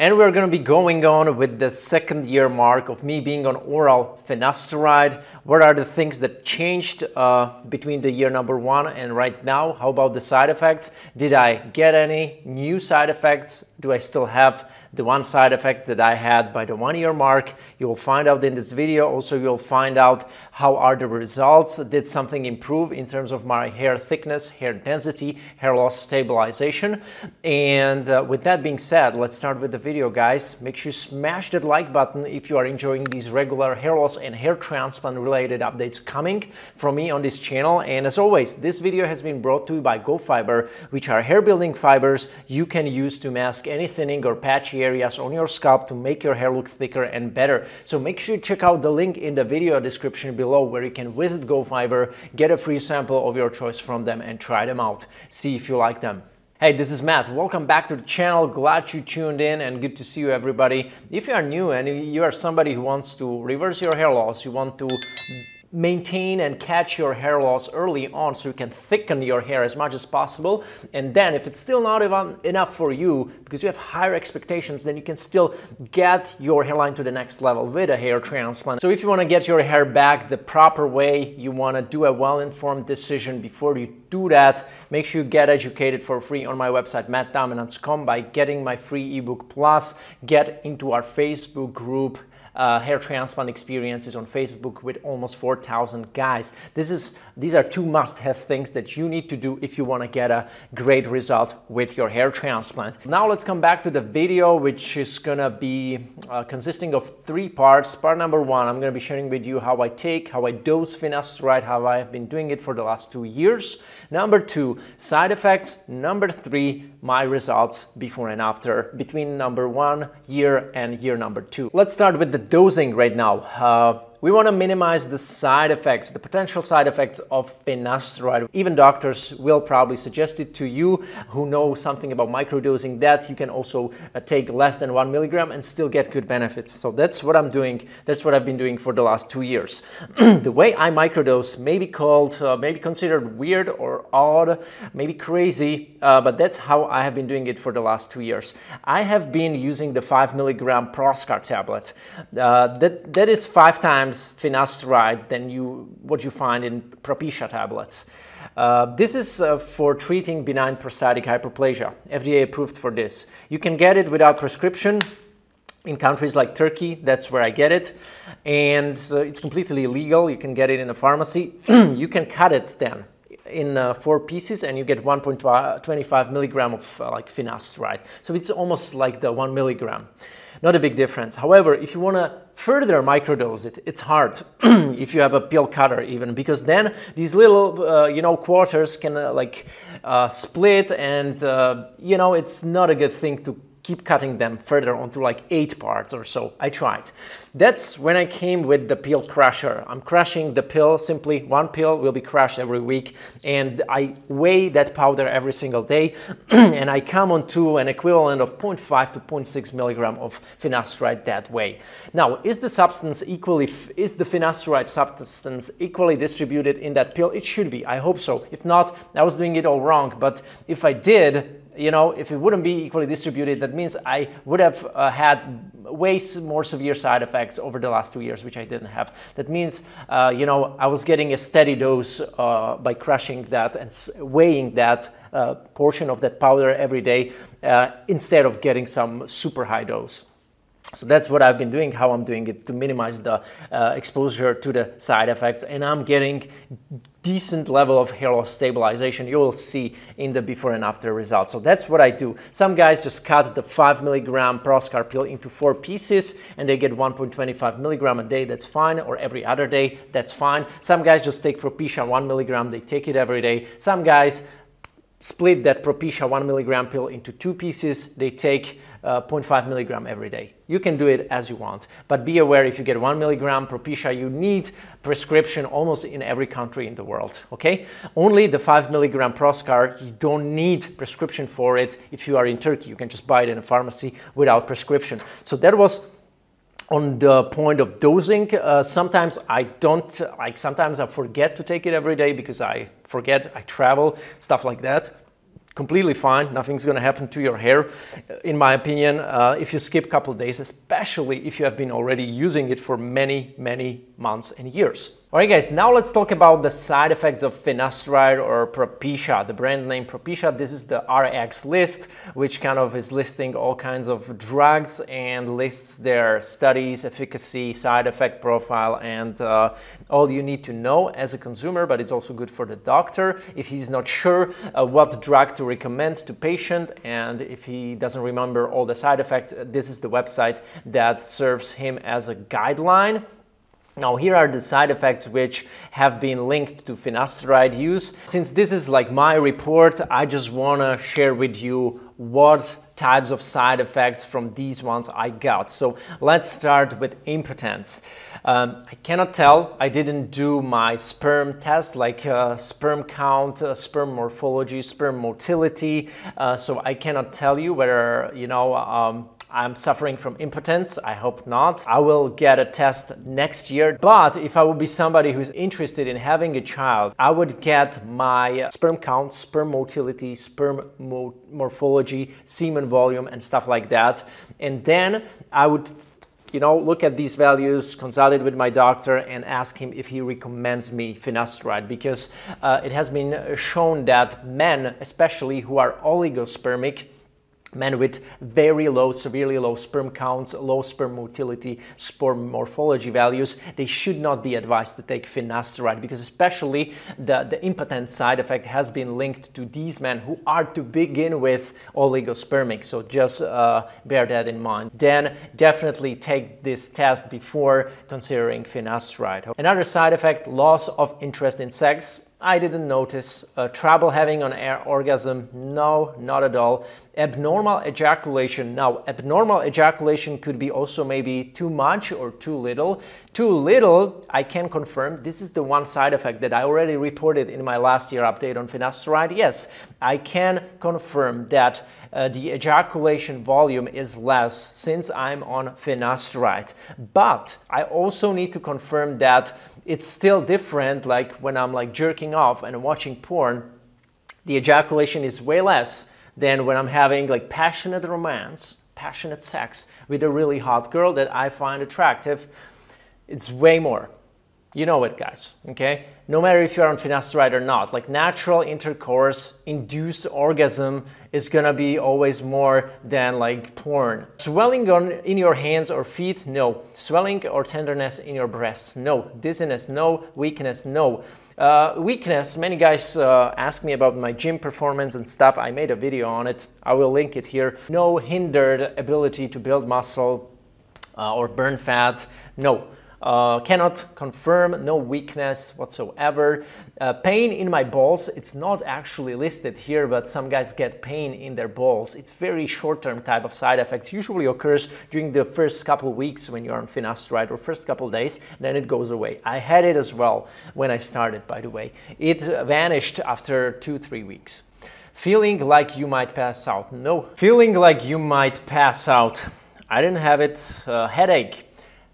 And we're going to be going on with the second year mark of me being on oral finasteride. What are the things that changed between the year number one and right now? How about the side effects? Did I get any new side effects? Do I still have the one side effects that I had by the 1 year mark? You will find out in this video. Also, you'll find out how are the results. Did something improve in terms of my hair thickness, hair density, hair loss stabilization? And with that being said, let's start with the video, guys. Make sure you smash that like button if you are enjoying these regular hair loss and hair transplant related updates coming from me on this channel. And as always, this video has been brought to you by GoFiber, which are hair building fibers you can use to mask any thinning or patchy areas on your scalp to make your hair look thicker and better. So make sure you check out the link in the video description below where you can visit GoFiber, get a free sample of your choice from them and try them out. See if you like them. Hey, this is Matt. Welcome back to the channel. Glad you tuned in and good to see you, everybody. If you are new and you are somebody who wants to reverse your hair loss, you want to maintain and catch your hair loss early on so you can thicken your hair as much as possible, and then if it's still not even enough for you because you have higher expectations, then you can still get your hairline to the next level with a hair transplant. So if you want to get your hair back the proper way, you want to do a well-informed decision. Before you do that, make sure you get educated for free on my website MattDominance.com by getting my free ebook, plus get into our Facebook group. Hair transplant experiences on Facebook with almost 4,000 guys. These are two must-have things that you need to do if you want to get a great result with your hair transplant. Now let's come back to the video, which is gonna be consisting of three parts. Part number one, I'm gonna be sharing with you how I dose finasteride, how I have been doing it for the last 2 years. Number two, side effects. Number three, my results before and after between number 1 year and year number two. Let's start with the dosing right now. We want to minimize the side effects, the potential side effects of finasteride. Even doctors will probably suggest it to you who know something about microdosing, that you can also take less than 1 milligram and still get good benefits. So that's what I'm doing. That's what I've been doing for the last 2 years. The way I microdose may be called, maybe considered weird or odd, maybe crazy, but that's how I have been doing it for the last 2 years. I have been using the 5 milligram Proscar tablet. That is 5 times finasteride than what you find in Propecia tablets. This is for treating benign prostatic hyperplasia, FDA approved for this. You can get it without prescription in countries like Turkey. That's where I get it, and it's completely legal. You can get it in a pharmacy. You can cut it then in 4 pieces, and you get 1.25 milligram of like finasteride. So it's almost like the 1 milligram. Not a big difference. However, if you want to further microdose it, it's hard if you have a pill cutter even, because then these little, quarters can split, and, it's not a good thing to keep cutting them further onto like 8 parts or so. I tried. That's when I came with the pill crusher. I'm crushing the pill, simply 1 pill will be crushed every week, and I weigh that powder every single day and I come on to an equivalent of 0.5 to 0.6 milligram of finasteride that way. Now, is the finasteride substance equally distributed in that pill? It should be. I hope so. If not, I was doing it all wrong. But if I did, if it wouldn't be equally distributed, that means I would have had way more severe side effects over the last 2 years, which I didn't have. That means, I was getting a steady dose by crushing that and weighing that portion of that powder every day instead of getting some super high dose. So that's what I've been doing, how I'm doing it to minimize the exposure to the side effects, and I'm getting decent level of hair loss stabilization. You will see in the before and after results. So that's what I do. Some guys just cut the 5 milligram Proscar pill into 4 pieces and they get 1.25 milligram a day. That's fine. Or every other day. That's fine. Some guys just take Propecia 1 milligram. They take it every day. Some guys split that Propecia 1 milligram pill into 2 pieces. They take 0.5 milligram every day. You can do it as you want, but be aware, if you get 1 milligram Propecia, you need prescription almost in every country in the world, okay? Only the 5 milligram Proscar, you don't need prescription for it. If you are in Turkey, you can just buy it in a pharmacy without prescription. So that was on the point of dosing. Sometimes I don't, sometimes I forget to take it every day because I travel, stuff like that. completely fine. Nothing's going to happen to your hair, in my opinion, if you skip a couple of days, especially if you have been already using it for many months and years. All right, guys, now let's talk about the side effects of finasteride or Propecia, the brand name Propecia. This is the RX list, which kind of is listing all kinds of drugs and lists their studies, efficacy, side effect profile, and all you need to know as a consumer, but it's also good for the doctor if he's not sure what drug to recommend to patient, and if he doesn't remember all the side effects. This is the website that serves him as a guideline. Now, here are the side effects which have been linked to finasteride use. Since this is like my report, I just want to share with you what types of side effects from these ones I got. So let's start with impotence. I cannot tell, I didn't do my sperm test, like sperm count, sperm morphology, sperm motility, so I cannot tell you whether, you know, I'm suffering from impotence. I hope not. I will get a test next year, but if I would be somebody who's interested in having a child, I would get my sperm count, sperm motility, sperm morphology, semen volume, and stuff like that. And then I would, you know, look at these values, consult it with my doctor, and ask him if he recommends me finasteride, because it has been shown that men, especially who are oligospermic, men with very low, severely low sperm counts, low sperm motility, sperm morphology values, they should not be advised to take finasteride, because especially the impotent side effect has been linked to these men who are to begin with oligospermic. So just bear that in mind. Then definitely take this test before considering finasteride. Another side effect, loss of interest in sex. I didn't notice. Trouble having an orgasm? No, not at all. Abnormal ejaculation. Now, abnormal ejaculation could be also maybe too much or too little. Too little, I can confirm, this is the one side effect that I already reported in my last year update on finasteride. Yes, I can confirm that the ejaculation volume is less since I'm on finasteride. But I also need to confirm that it's still different, like when I'm like jerking off and watching porn, the ejaculation is way less than when I'm having like passionate romance, passionate sex with a really hot girl that I find attractive. It's way more. You know it, guys, okay? No matter if you're on finasteride or not, like natural intercourse, induced orgasm is gonna be always more than like porn. Swelling in your hands or feet? No. Swelling or tenderness in your breasts? No. Dizziness? No. Weakness? No. Weakness, many guys ask me about my gym performance and stuff. I made a video on it. I will link it here. No hindered ability to build muscle or burn fat? No. Cannot confirm, no weakness whatsoever. Pain in my balls, it's not actually listed here, but some guys get pain in their balls. It's very short-term type of side effects, usually occurs during the first couple weeks when you're on finasteride, or first couple days, then it goes away. I had it as well when I started, by the way. It vanished after 2-3 weeks. Feeling like you might pass out? No. Feeling like you might pass out? I didn't have it. Headache?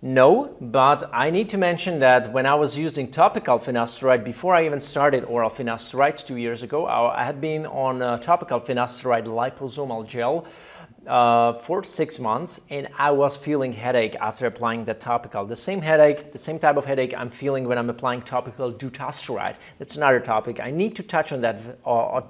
No, but I need to mention that when I was using topical finasteride, before I even started oral finasteride 2 years ago, I had been on topical finasteride liposomal gel for 6 months, and I was feeling headache after applying the topical. The same headache, the same type of headache I'm feeling when I'm applying topical dutasteride. That's another topic. I need to touch on that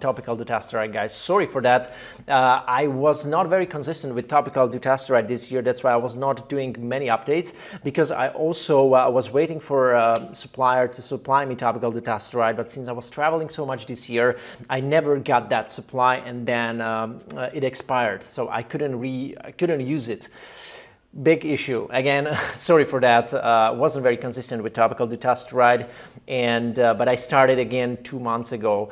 topical dutasteride, guys. Sorry for that. I was not very consistent with topical dutasteride this year. That's why I was not doing many updates, because I also was waiting for a supplier to supply me topical dutasteride. But since I was traveling so much this year, I never got that supply, and then it expired. So I couldn't use it. Big issue. Again, sorry for that. Wasn't very consistent with topical dutasteride, and but I started again 2 months ago,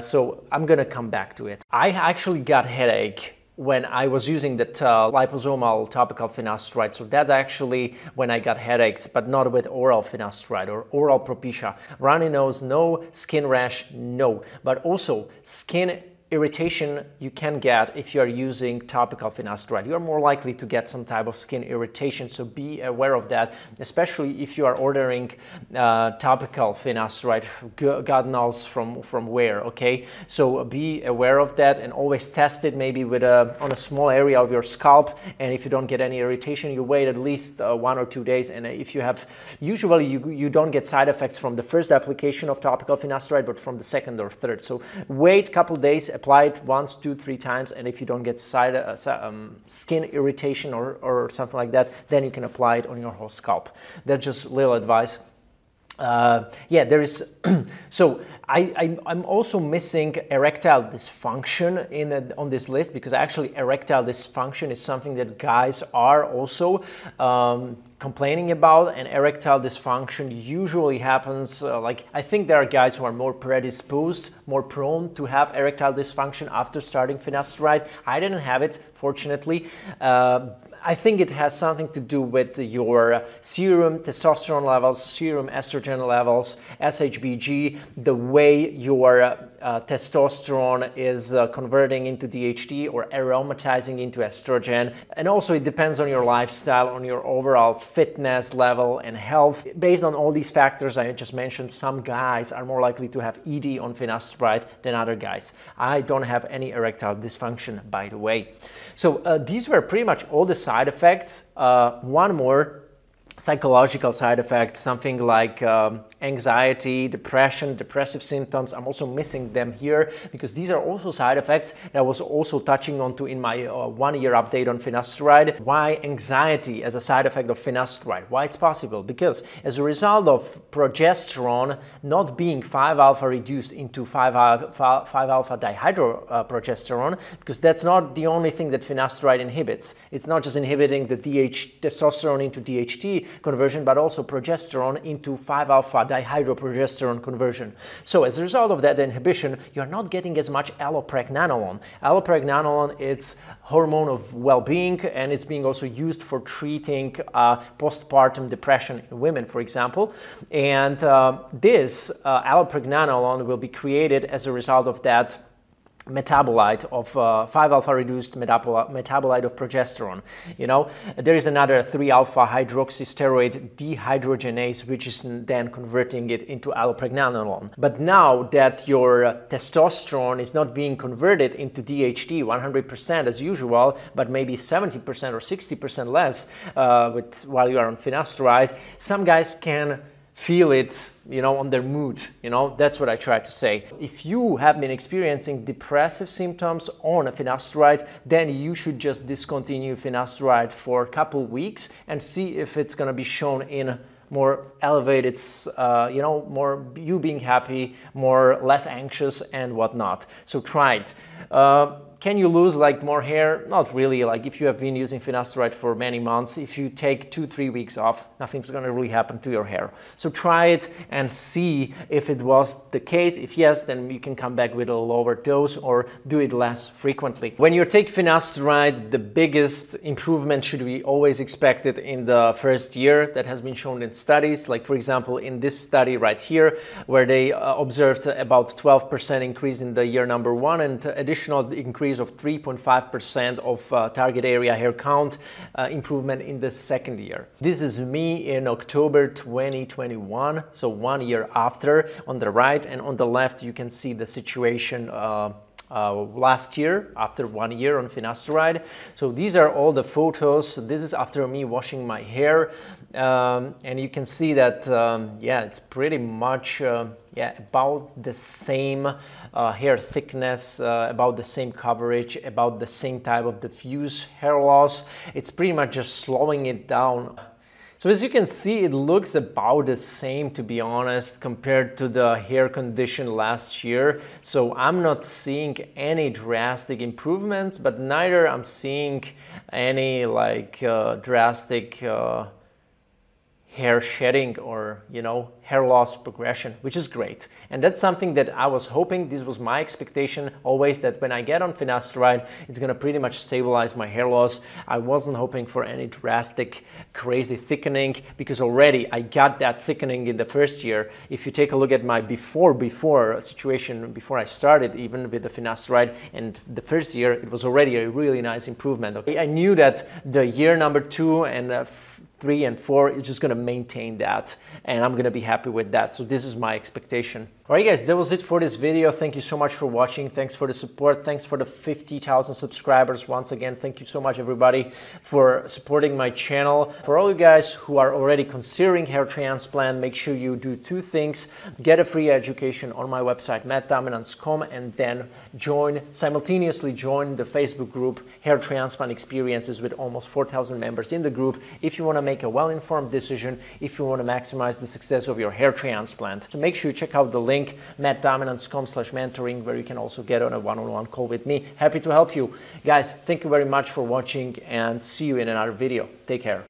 so I'm gonna come back to it. I actually got headache when I was using the liposomal topical finasteride, so that's actually when I got headaches, but not with oral finasteride or oral Propecia. Runny nose? No. Skin rash? No. But also skin irritation you can get if you are using topical finasteride. You are more likely to get some type of skin irritation, so be aware of that, especially if you are ordering topical finasteride, God knows from where, okay? So be aware of that and always test it maybe with on a small area of your scalp, and if you don't get any irritation, you wait at least 1 or 2 days, and if you have, usually you don't get side effects from the first application of topical finasteride, but from the second or third. So wait a couple days, apply it once, 2, 3 times, and if you don't get skin irritation or something like that, then you can apply it on your whole scalp. That's just little advice. Yeah, there is, so I'm also missing erectile dysfunction on this list, because actually erectile dysfunction is something that guys are also complaining about, and erectile dysfunction usually happens, like I think there are guys who are more predisposed, more prone to have erectile dysfunction after starting finasteride. I didn't have it, fortunately. I think it has something to do with your serum testosterone levels, serum estrogen levels, SHBG, the way your testosterone is converting into DHT or aromatizing into estrogen. And also it depends on your lifestyle, on your overall fitness level and health. Based on all these factors I just mentioned, some guys are more likely to have ED on finasteride than other guys. I don't have any erectile dysfunction, by the way. So these were pretty much all the side effects. One more psychological side effect, something like anxiety, depression, depressive symptoms. I'm also missing them here because these are also side effects that I was also touching on to in my 1-year update on finasteride. Why anxiety as a side effect of finasteride? Why it's possible? Because as a result of progesterone not being 5-alpha reduced into 5-alpha dihydroprogesterone, because that's not the only thing that finasteride inhibits. It's not just inhibiting the testosterone into DHT conversion, but also progesterone into 5-alpha dihydroprogesterone conversion. So as a result of that inhibition, you're not getting as much allopregnanolone. Allopregnanolone, it's hormone of well-being, and it's being also used for treating postpartum depression in women, for example. And this allopregnanolone will be created as a result of that metabolite of 5-alpha reduced metabolite of progesterone. You know, there is another 3-alpha hydroxysteroid dehydrogenase, which is then converting it into allopregnanolone. But now that your testosterone is not being converted into DHT 100% as usual, but maybe 70% or 60% less while you are on finasteride, some guys can feel it, you know, on their mood, you know, that's what I try to say. If you have been experiencing depressive symptoms on a finasteride, then you should just discontinue finasteride for a couple weeks and see if it's going to be shown in more elevated, you know, more you being happy, more less anxious and whatnot. So try it. Can you lose like more hair? Not really. Like if you have been using finasteride for many months, if you take 2-3 weeks off, nothing's going to really happen to your hair. So try it and see if it was the case. If yes, then you can come back with a lower dose or do it less frequently. When you take finasteride, the biggest improvement should be always expected in the first year. That has been shown in studies. Like for example, in this study right here, where they observed about 12% increase in the year number 1 and additional increase of 3.5% of target area hair count improvement in the second year. This is me in October 2021, so 1 year after on the right, and on the left you can see the situation last year after 1 year on finasteride. So these are all the photos. This is after me washing my hair, and you can see that yeah, it's pretty much yeah, about the same hair thickness, about the same coverage, about the same type of diffuse hair loss. It's pretty much just slowing it down. So as you can see, it looks about the same, to be honest, compared to the hair condition last year. So I'm not seeing any drastic improvements, but neither I'm seeing any like drastic hair shedding or, you know, hair loss progression, which is great. And that's something that I was hoping, this was my expectation always, that when I get on finasteride, it's gonna pretty much stabilize my hair loss. I wasn't hoping for any drastic, crazy thickening, because already I got that thickening in the first year. If you take a look at my before situation, before I started even with the finasteride, and the first year, it was already a really nice improvement. Okay? I knew that the year number 2 and 3 and 4 is just going to maintain that, and I'm going to be happy with that. So this is my expectation. All right, guys, that was it for this video. Thank you so much for watching. Thanks for the support. Thanks for the 50,000 subscribers. Once again, thank you so much, everybody, for supporting my channel. For all you guys who are already considering hair transplant, make sure you do 2 things. Get a free education on my website, MattDominance.com, and then simultaneously join the Facebook group, Hair Transplant Experiences, with almost 4,000 members in the group. If you want to make a well-informed decision, if you want to maximize the success of your hair transplant. So make sure you check out the link, mattdominance.com/mentoring, where you can also get on a one-on-one call with me. Happy to help you. Guys, thank you very much for watching, and see you in another video. Take care.